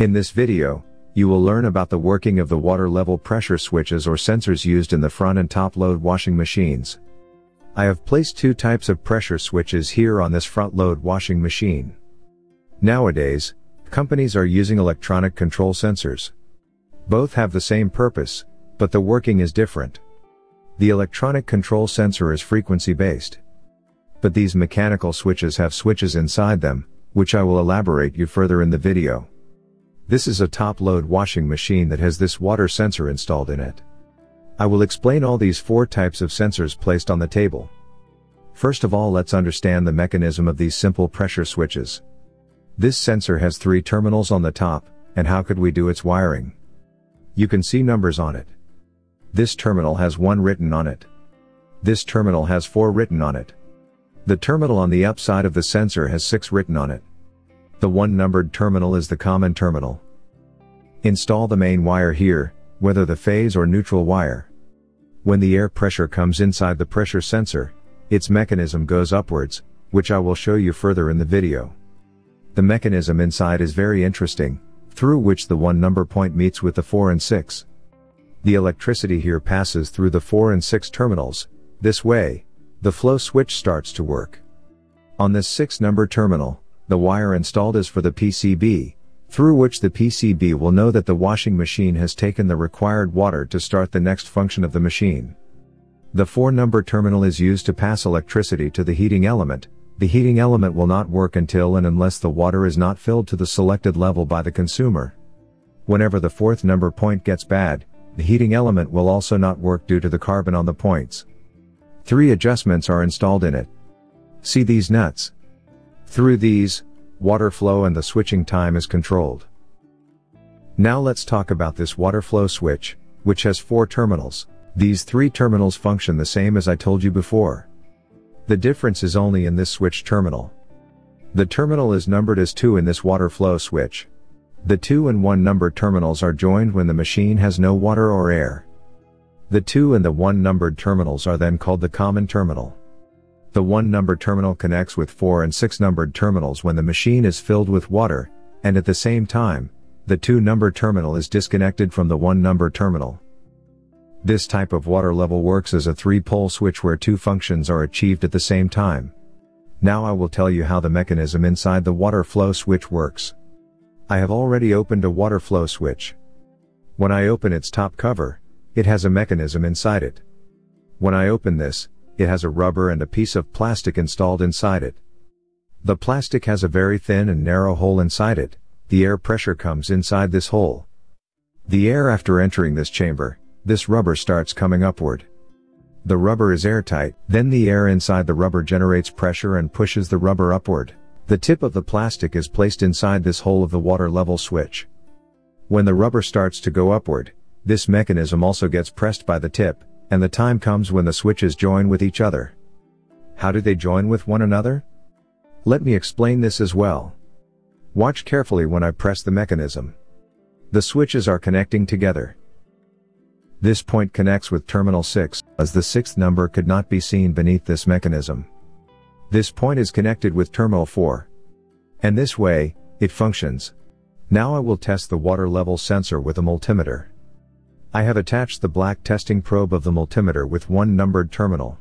In this video, you will learn about the working of the water level pressure switches or sensors used in the front and top load washing machines. I have placed two types of pressure switches here on this front load washing machine. Nowadays, companies are using electronic control sensors. Both have the same purpose, but the working is different. The electronic control sensor is frequency-based. But these mechanical switches have switches inside them, which I will elaborate you further in the video. This is a top-load washing machine that has this water sensor installed in it. I will explain all these four types of sensors placed on the table. First of all, let's understand the mechanism of these simple pressure switches. This sensor has three terminals on the top, and how could we do its wiring? You can see numbers on it. This terminal has 1 written on it. This terminal has 4 written on it. The terminal on the upside of the sensor has 6 written on it. The one numbered terminal is the common terminal. Install the main wire here, whether the phase or neutral wire. When the air pressure comes inside the pressure sensor, its mechanism goes upwards, which I will show you further in the video. The mechanism inside is very interesting, through which the 1 number point meets with the 4 and 6. The electricity here passes through the 4 and 6 terminals. This way, the flow switch starts to work. On this 6 number terminal, the wire installed is for the PCB, through which the PCB will know that the washing machine has taken the required water to start the next function of the machine. The 4 number terminal is used to pass electricity to the heating element. The heating element will not work until and unless the water is not filled to the selected level by the consumer. Whenever the 4th number point gets bad, the heating element will also not work due to the carbon on the points. 3 adjustments are installed in it. See these nuts. Through these, water flow and the switching time is controlled. Now let's talk about this water flow switch, which has 4 terminals. These 3 terminals function the same as I told you before. The difference is only in this switch terminal. The terminal is numbered as 2 in this water flow switch. The 2 and 1 numbered terminals are joined when the machine has no water or air. The 2 and the 1 numbered terminals are then called the common terminal. The 1 number terminal connects with 4 and 6 numbered terminals when the machine is filled with water, and at the same time, the 2 number terminal is disconnected from the 1 number terminal. This type of water level works as a 3-pole switch where 2 functions are achieved at the same time. Now I will tell you how the mechanism inside the water flow switch works. I have already opened a water flow switch. When I open its top cover, it has a mechanism inside it. When I open this, it has a rubber and a piece of plastic installed inside it. The plastic has a very thin and narrow hole inside it. The air pressure comes inside this hole. The air after entering this chamber, this rubber starts coming upward. The rubber is airtight, then the air inside the rubber generates pressure and pushes the rubber upward. The tip of the plastic is placed inside this hole of the water level switch. When the rubber starts to go upward, this mechanism also gets pressed by the tip, and the time comes when the switches join with each other. How do they join with one another? Let me explain this as well. Watch carefully when I press the mechanism. The switches are connecting together. This point connects with terminal 6, as the 6th number could not be seen beneath this mechanism. This point is connected with terminal 4. And this way, it functions. Now I will test the water level sensor with a multimeter. I have attached the black testing probe of the multimeter with 1 numbered terminal.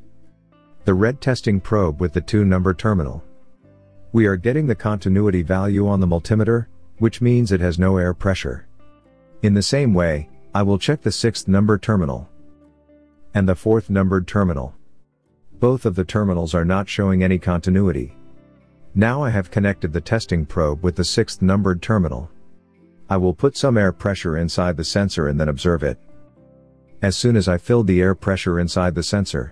The red testing probe with the 2 numbered terminal. We are getting the continuity value on the multimeter, which means it has no air pressure. In the same way, I will check the 6th numbered terminal. And the 4th numbered terminal. Both of the terminals are not showing any continuity. Now I have connected the testing probe with the 6th numbered terminal. I will put some air pressure inside the sensor and then observe it. As soon as I filled the air pressure inside the sensor,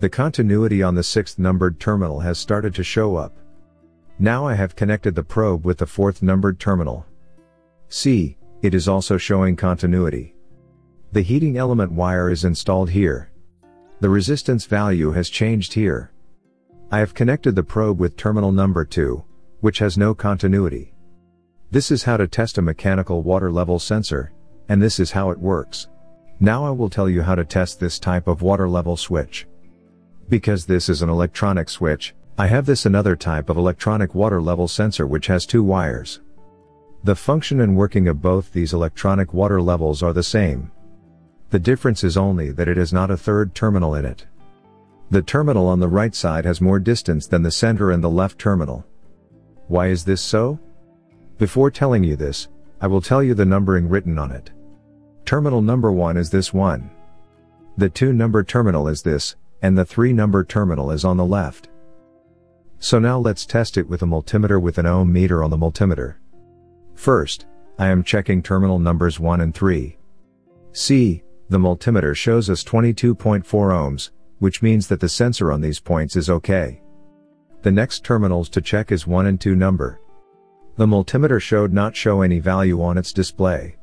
the continuity on the 6th numbered terminal has started to show up. Now I have connected the probe with the 4th numbered terminal. See, it is also showing continuity. The heating element wire is installed here. The resistance value has changed here. I have connected the probe with terminal number 2, which has no continuity. This is how to test a mechanical water level sensor, and this is how it works. Now I will tell you how to test this type of water level switch. Because this is an electronic switch, I have another type of electronic water level sensor which has 2 wires. The function and working of both these electronic water levels are the same. The difference is only that it has not a third terminal in it. The terminal on the right side has more distance than the center and the left terminal. Why is this so? Before telling you this, I will tell you the numbering written on it. Terminal number 1 is this one. The 2 number terminal is this, and the 3 number terminal is on the left. So now let's test it with a multimeter with an ohm meter on the multimeter. First, I am checking terminal numbers 1 and 3. See, the multimeter shows us 22.4 ohms, which means that the sensor on these points is okay. The next terminals to check is 1 and 2 number. The multimeter showed not show any value on its display.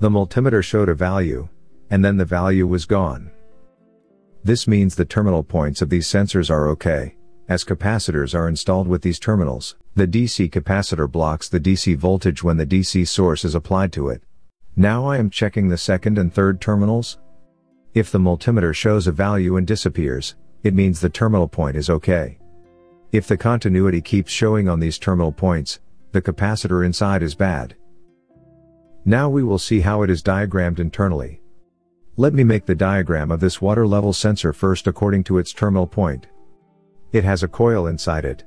The multimeter showed a value, and then the value was gone. This means the terminal points of these sensors are okay, as capacitors are installed with these terminals. The DC capacitor blocks the DC voltage when the DC source is applied to it. Now I am checking the second and third terminals. If the multimeter shows a value and disappears, it means the terminal point is okay. If the continuity keeps showing on these terminal points, the capacitor inside is bad. Now we will see how it is diagrammed internally. Let me make the diagram of this water level sensor first according to its terminal point. It has a coil inside it.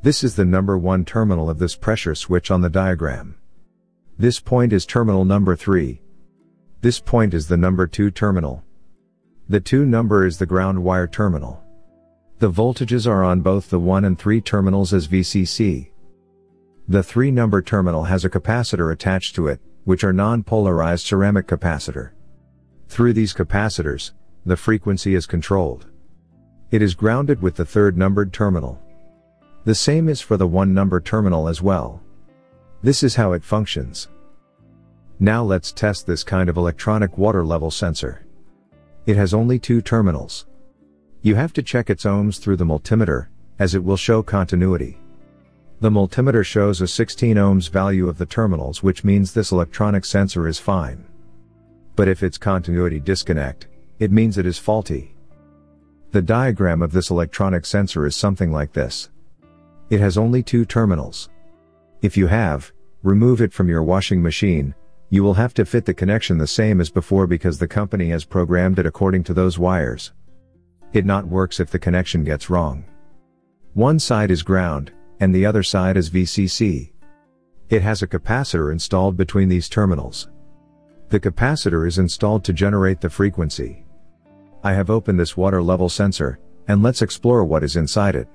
This is the number 1 terminal of this pressure switch on the diagram. This point is terminal number 3. This point is the number 2 terminal. The 2 number is the ground wire terminal. The voltages are on both the 1 and 3 terminals as VCC. The 3 number terminal has a capacitor attached to it, which are non-polarized ceramic capacitor. Through these capacitors, the frequency is controlled. It is grounded with the 3rd numbered terminal. The same is for the 1 number terminal as well. This is how it functions. Now let's test this kind of electronic water level sensor. It has only 2 terminals. You have to check its ohms through the multimeter, as it will show continuity. The multimeter shows a 16 ohms value of the terminals, which means this electronic sensor is fine. But if its continuity disconnect, it means it is faulty. The diagram of this electronic sensor is something like this. It has only 2 terminals. If you remove it from your washing machine, you will have to fit the connection the same as before because the company has programmed it according to those wires. It not works if the connection gets wrong. One side is ground, and the other side is VCC. It has a capacitor installed between these terminals. The capacitor is installed to generate the frequency. I have opened this water level sensor, and let's explore what is inside it.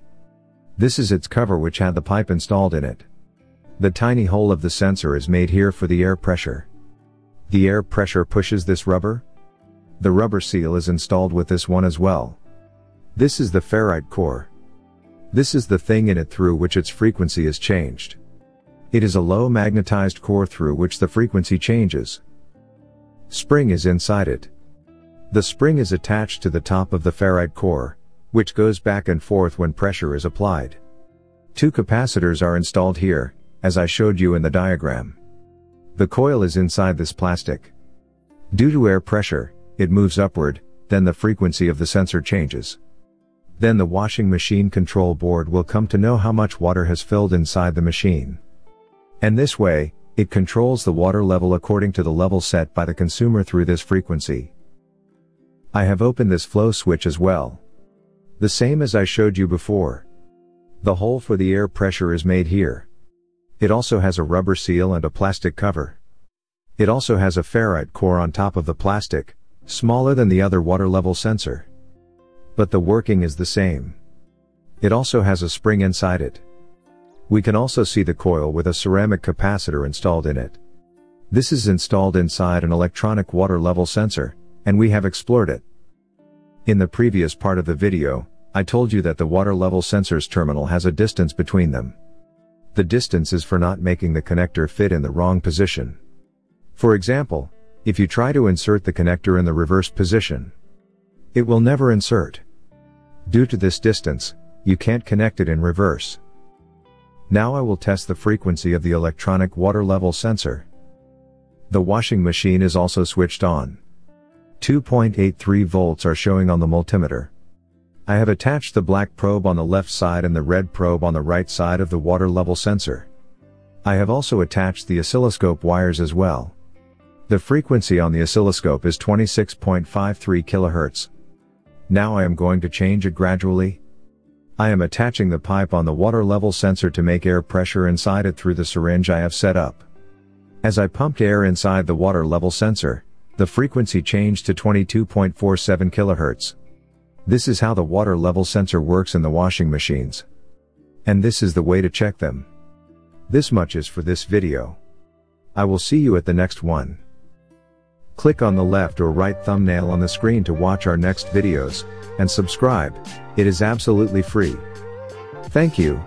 This is its cover which had the pipe installed in it. The tiny hole of the sensor is made here for the air pressure. The air pressure pushes this rubber. The rubber seal is installed with this one as well. This is the ferrite core. This is the thing in it through which its frequency is changed. It is a low magnetized core through which the frequency changes. Spring is inside it. The spring is attached to the top of the ferrite core, which goes back and forth when pressure is applied. 2 capacitors are installed here, as I showed you in the diagram. The coil is inside this plastic. Due to air pressure, it moves upward, then the frequency of the sensor changes. Then the washing machine control board will come to know how much water has filled inside the machine. And this way, it controls the water level according to the level set by the consumer through this frequency. I have opened this flow switch as well. The same as I showed you before. The hole for the air pressure is made here. It also has a rubber seal and a plastic cover. It also has a ferrite core on top of the plastic, smaller than the other water level sensor. But the working is the same. It also has a spring inside it. We can also see the coil with a ceramic capacitor installed in it. This is installed inside an electronic water level sensor, and we have explored it. In the previous part of the video, I told you that the water level sensor's terminal has a distance between them. The distance is for not making the connector fit in the wrong position. For example, if you try to insert the connector in the reverse position, it will never insert. Due to this distance, you can't connect it in reverse. Now I will test the frequency of the electronic water level sensor. The washing machine is also switched on. 2.83 volts are showing on the multimeter. I have attached the black probe on the left side and the red probe on the right side of the water level sensor. I have also attached the oscilloscope wires as well. The frequency on the oscilloscope is 26.53 kHz. Now I am going to change it gradually. I am attaching the pipe on the water level sensor to make air pressure inside it through the syringe I have set up. As I pumped air inside the water level sensor, the frequency changed to 22.47 kHz. This is how the water level sensor works in the washing machines. And this is the way to check them. This much is for this video. I will see you at the next one. Click on the left or right thumbnail on the screen to watch our next videos, and subscribe. It is absolutely free. Thank you.